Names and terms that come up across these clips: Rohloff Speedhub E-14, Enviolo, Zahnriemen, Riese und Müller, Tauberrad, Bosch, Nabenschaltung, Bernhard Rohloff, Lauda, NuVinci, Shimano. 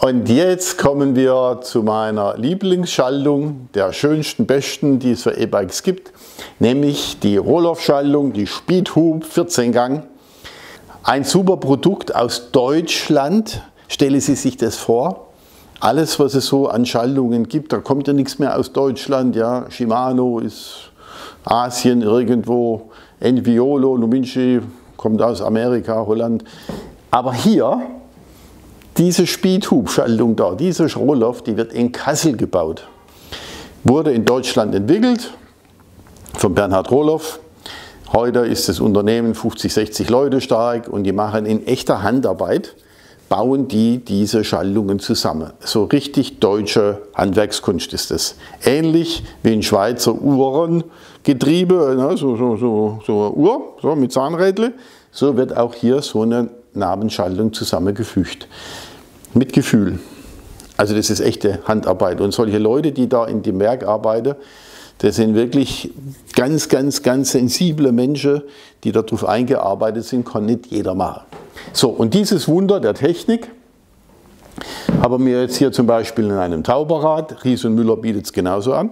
Und jetzt kommen wir zu meiner Lieblingsschaltung, der schönsten, besten, die es für E-Bikes gibt, nämlich die Rohloff-Schaltung, die Speedhub 14-Gang. Ein super Produkt aus Deutschland, stellen Sie sich das vor. Alles, was es so an Schaltungen gibt, da kommt ja nichts mehr aus Deutschland. Ja. Shimano ist Asien irgendwo, Enviolo, NuVinci kommt aus Amerika, Holland. Aber hier, diese Speedhub-Schaltung da, diese Rohloff, die wird in Kassel gebaut. Wurde in Deutschland entwickelt von Bernhard Rohloff. Heute ist das Unternehmen 50, 60 Leute stark und die machen in echter Handarbeit, bauen die diese Schaltungen zusammen. So richtig deutsche Handwerkskunst ist es. Ähnlich wie ein Schweizer Uhrengetriebe, ne, so eine Uhr so mit Zahnrädle, so wird auch hier so eine Nabenschaltung zusammengefügt. Mit Gefühl. Also das ist echte Handarbeit. Und solche Leute, die da in dem Werk arbeiten, das sind wirklich ganz, ganz, ganz sensible Menschen, die darauf eingearbeitet sind, kann nicht jeder machen. So, und dieses Wunder der Technik haben wir jetzt hier zum Beispiel in einem Tauberrad. Riese und Müller bietet es genauso an.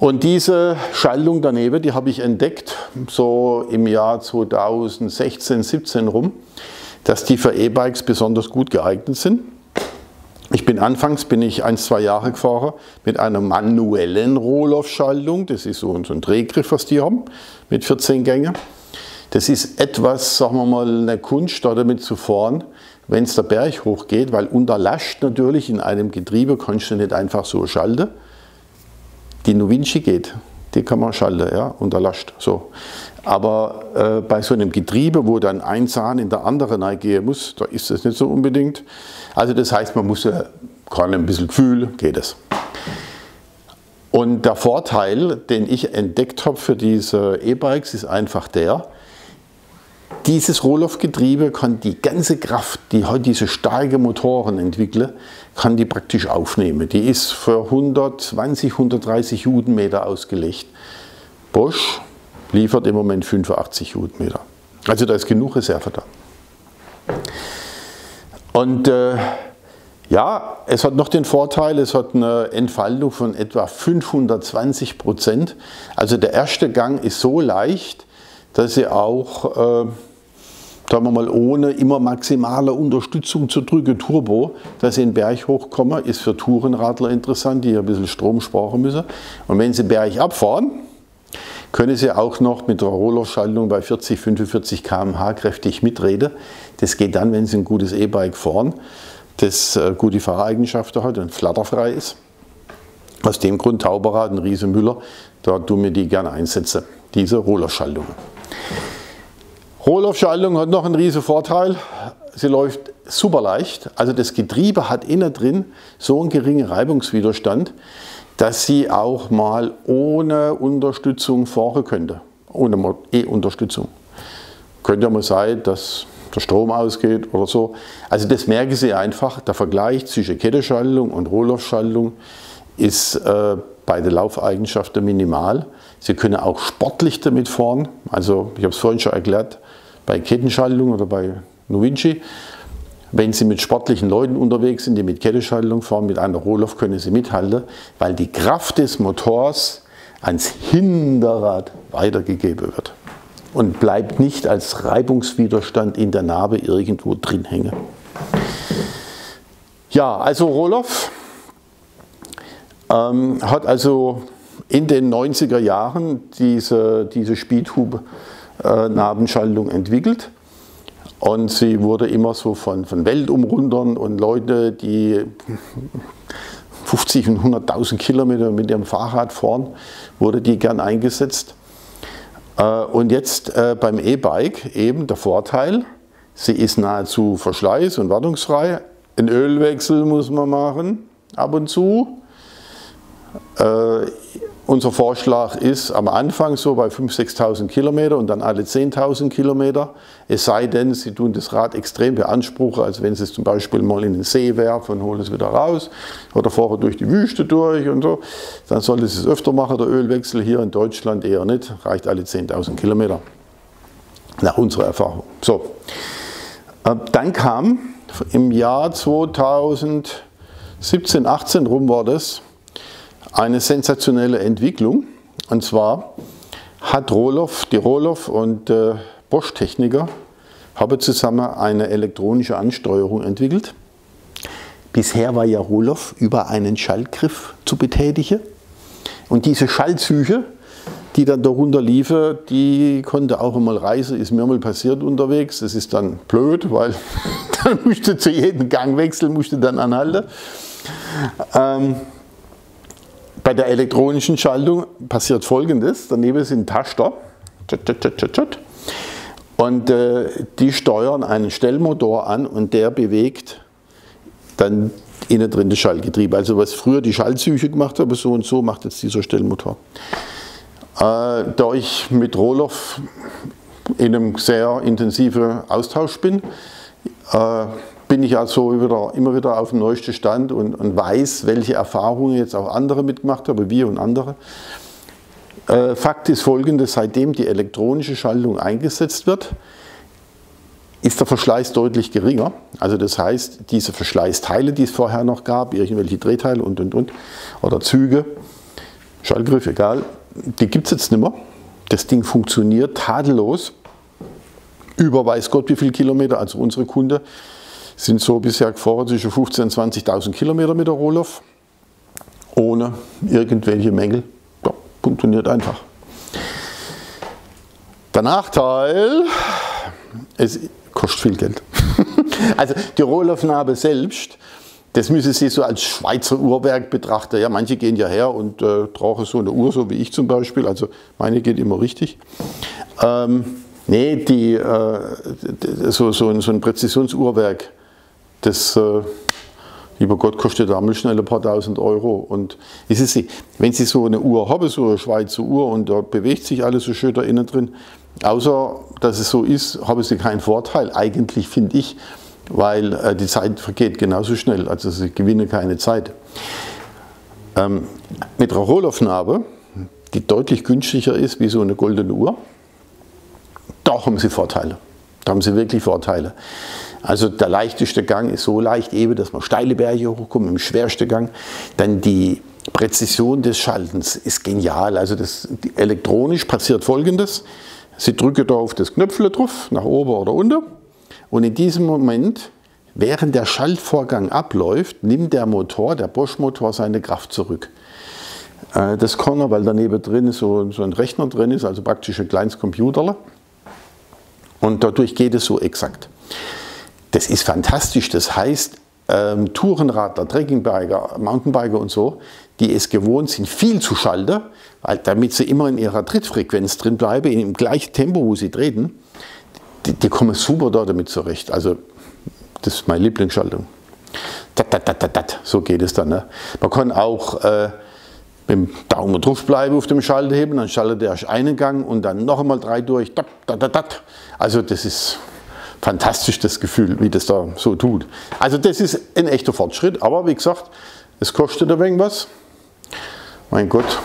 Und diese Schaltung daneben, die habe ich entdeckt, so im Jahr 2016, 17 rum, dass die für E-Bikes besonders gut geeignet sind. Anfangs bin ich 1-2 Jahre gefahren mit einer manuellen Rohloff-Schaltung. Das ist so ein Drehgriff, was die haben, mit 14 Gängen. Das ist etwas, sagen wir mal, eine Kunst, da damit zu fahren, wenn es der Berg hochgeht, weil unter Last natürlich in einem Getriebe kannst du nicht einfach so schalten. Die NuVinci geht, die kann man schalten, ja, unter Last. So. Aber bei so einem Getriebe, wo dann ein Zahn in der anderen reingehen muss, da ist das nicht so unbedingt. Also das heißt, man muss kann ein bisschen Gefühl, geht es. Und der Vorteil, den ich entdeckt habe für diese E-Bikes, ist einfach der, dieses Rohloff-Getriebe kann die ganze Kraft, die heute diese starken Motoren entwickeln, kann die praktisch aufnehmen. Die ist für 120, 130 Newtonmeter ausgelegt. Bosch liefert im Moment 85 Newtonmeter. Also da ist genug Reserve da. Und ja, es hat noch den Vorteil, es hat eine Entfaltung von etwa 520%. Also der erste Gang ist so leicht, dass sie auch, sagen wir mal, ohne immer maximale Unterstützung zu drücken, Turbo, dass sie in den Berg hochkommen, ist für Tourenradler interessant, die ein bisschen Strom sparen müssen. Und wenn sie Berg abfahren, können sie auch noch mit der Rohloff-Schaltung bei 40, 45 km/h kräftig mitreden. Das geht dann, wenn sie ein gutes E-Bike fahren, das gute Fahreigenschaften hat und flatterfrei ist. Aus dem Grund Tauberrad und Riese Müller, da tun wir die gerne einsetzen, diese Rohloff-Schaltung. Rohloff-Schaltung hat noch einen riesen Vorteil, sie läuft super leicht, also das Getriebe hat innen drin so einen geringen Reibungswiderstand, dass sie auch mal ohne Unterstützung fahren könnte, ohne E-Unterstützung. Könnte ja mal sein, dass der Strom ausgeht oder so, also das merken Sie einfach, der Vergleich zwischen Kettenschaltung und Rohloff-Schaltung ist beide Laufeigenschaften minimal. Sie können auch sportlich damit fahren, also ich habe es vorhin schon erklärt, bei Kettenschaltung oder bei NuVinci, wenn Sie mit sportlichen Leuten unterwegs sind, die mit Kettenschaltung fahren, mit einer Rohloff können Sie mithalten, weil die Kraft des Motors ans Hinterrad weitergegeben wird und bleibt nicht als Reibungswiderstand in der Nabe irgendwo drin hängen. Ja, also Rohloff hat also in den 90er Jahren diese Speedhub-Nabenschaltung entwickelt und sie wurde immer so von Weltumrundern und Leute, die 50 und 100.000 Kilometer mit ihrem Fahrrad fahren, wurde die gern eingesetzt. Und jetzt beim E-Bike eben der Vorteil, sie ist nahezu verschleiß- und wartungsfrei. Einen Ölwechsel muss man machen, ab und zu. Unser Vorschlag ist am Anfang so bei 5.000, 6.000 Kilometer und dann alle 10.000 Kilometer. Es sei denn, Sie tun das Rad extrem beanspruchen, als wenn Sie es zum Beispiel mal in den See werfen und holen es wieder raus oder fahren durch die Wüste durch und so. Dann sollte Sie es öfter machen, der Ölwechsel hier in Deutschland eher nicht. Reicht alle 10.000 Kilometer, nach unserer Erfahrung. So. Dann kam im Jahr 2017, 18 rum war das, eine sensationelle Entwicklung. Und zwar hat Rohloff, die Rohloff und Bosch-Techniker haben zusammen eine elektronische Ansteuerung entwickelt. Bisher war ja Rohloff über einen Schaltgriff zu betätigen. Und diese Schaltzüge, die dann darunter liefen, die konnte auch einmal reißen, ist mir mal passiert unterwegs. Das ist dann blöd, weil dann musste zu jedem Gang wechseln, musste dann anhalten. Bei der elektronischen Schaltung passiert Folgendes: Daneben sind Taster und die steuern einen Stellmotor an und der bewegt dann innen drin das Schaltgetriebe. Also was früher die Schaltzüge gemacht haben, so und so macht jetzt dieser Stellmotor. Da ich mit Rohloff in einem sehr intensiven Austausch bin, bin ich also immer wieder auf dem neuesten Stand und weiß, welche Erfahrungen jetzt auch andere mitgemacht haben, wir und andere. Fakt ist folgendes: Seitdem die elektronische Schaltung eingesetzt wird, ist der Verschleiß deutlich geringer. Also das heißt, diese Verschleißteile, die es vorher noch gab, irgendwelche Drehteile und, oder Züge, Schaltgriff, egal, die gibt es jetzt nicht mehr. Das Ding funktioniert tadellos über weiß Gott wie viele Kilometer. Also unsere Kunden sind so bisher gefahren zwischen 15.000 und 20.000 Kilometer mit der Rohloff, ohne irgendwelche Mängel. Ja, funktioniert einfach. Der Nachteil, es kostet viel Geld. Also die Rohloff-Narbe selbst, das müssen Sie so als Schweizer Uhrwerk betrachten. Ja, manche gehen ja her und brauchen so eine Uhr, so wie ich zum Beispiel. Also meine geht immer richtig. Nee, so ein Präzisionsuhrwerk, das, lieber Gott, kostet damals schnell ein paar tausend Euro. Und wissen Sie, wenn Sie so eine Uhr haben, so eine Schweizer Uhr, und da bewegt sich alles so schön da innen drin, außer dass es so ist, haben Sie keinen Vorteil, eigentlich, finde ich. Weil die Zeit vergeht genauso schnell, also sie gewinnen keine Zeit. Mit der Rohloff-Narbe, die deutlich günstiger ist wie so eine goldene Uhr, da haben sie Vorteile. Da haben sie wirklich Vorteile. Also der leichteste Gang ist so leicht eben, dass man steile Berge hochkommt, im schwersten Gang. Dann die Präzision des Schaltens ist genial. Also das, elektronisch passiert Folgendes: Sie drücken da auf das Knöpfle drauf, nach oben oder unten. Und in diesem Moment, während der Schaltvorgang abläuft, nimmt der Motor, der Bosch-Motor, seine Kraft zurück. Das kann er, weil daneben drin so ein Rechner drin ist, also praktisch ein kleines Computerler. Und dadurch geht es so exakt. Das ist fantastisch. Das heißt, Tourenradler, Trekkingbiker, Mountainbiker und so, die es gewohnt sind, viel zu schalten, weil, damit sie immer in ihrer Trittfrequenz drin bleiben, im gleichen Tempo, wo sie treten, die kommen super da damit zurecht. Also das ist meine Lieblingsschaltung. So geht es dann. Ne? Man kann auch mit dem Daumen drauf bleiben auf dem Schalthebel, dann schaltet er einen Gang und dann noch einmal drei durch. Also das ist fantastisch, das Gefühl, wie das da so tut. Also das ist ein echter Fortschritt, aber wie gesagt, es kostet ein wenig was. Mein Gott,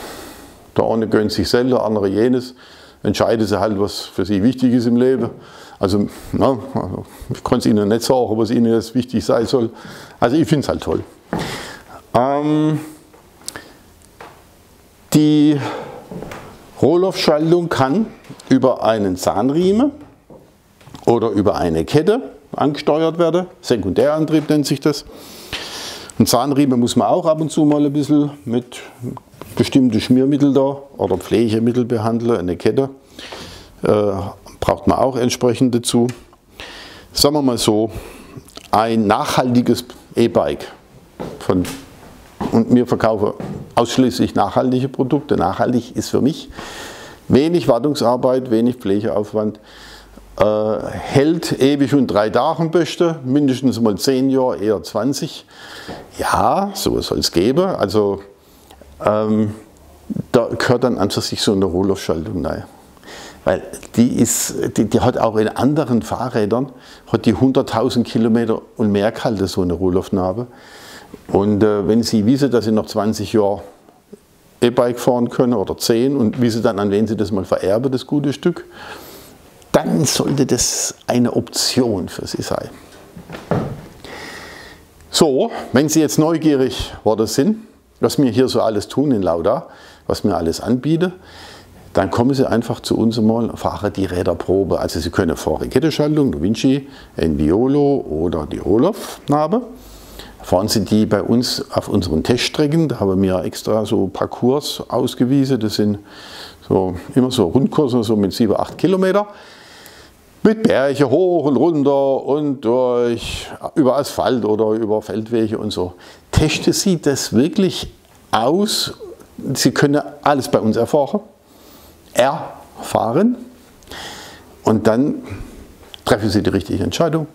der eine gönnt sich selten, der andere jenes. Entscheiden Sie halt, was für Sie wichtig ist im Leben. Also, na, ich kann es Ihnen nicht sagen, was Ihnen jetzt wichtig sein soll. Also ich finde es halt toll. Die Rohloff-Schaltung kann über einen Zahnriemen oder über eine Kette angesteuert werden. Sekundärantrieb nennt sich das. Ein Zahnriemen muss man auch ab und zu mal ein bisschen mit bestimmte Schmiermittel da oder Pflegemittel behandeln, eine Kette braucht man auch entsprechend dazu. Sagen wir mal so, ein nachhaltiges E-Bike und wir verkaufen ausschließlich nachhaltige Produkte. Nachhaltig ist für mich wenig Wartungsarbeit, wenig Pflegeaufwand, hält ewig und 3 Tagen beste, mindestens mal 10 Jahre, eher 20. Ja, sowas soll es geben. Also da gehört dann an sich so eine Rohloff-Schaltung rein. Weil die hat auch in anderen Fahrrädern, hat die 100.000 Kilometer und mehr gehalten, so eine Rohloff-Narbe. Und wenn Sie wissen, dass Sie noch 20 Jahre E-Bike fahren können oder 10 und wissen dann, an wen Sie das mal vererben, das gute Stück, dann sollte das eine Option für Sie sein. So, wenn Sie jetzt neugierig worden sind, was wir hier so alles tun in Lauda, was wir alles anbieten, dann kommen Sie einfach zu uns mal und fahren die Räderprobe. Also Sie können vorne Kettenschaltung, NuVinci, Enviolo oder die Rohloff-Nabe. Fahren Sie die bei uns auf unseren Teststrecken, da haben wir extra so Parcours ausgewiesen, das sind so, immer so Rundkurse, so mit 7-8 Kilometer. Mit Berge hoch und runter und durch, über Asphalt oder über Feldwege und so. Testen Sie das wirklich aus. Sie können alles bei uns erfahren und dann treffen Sie die richtige Entscheidung.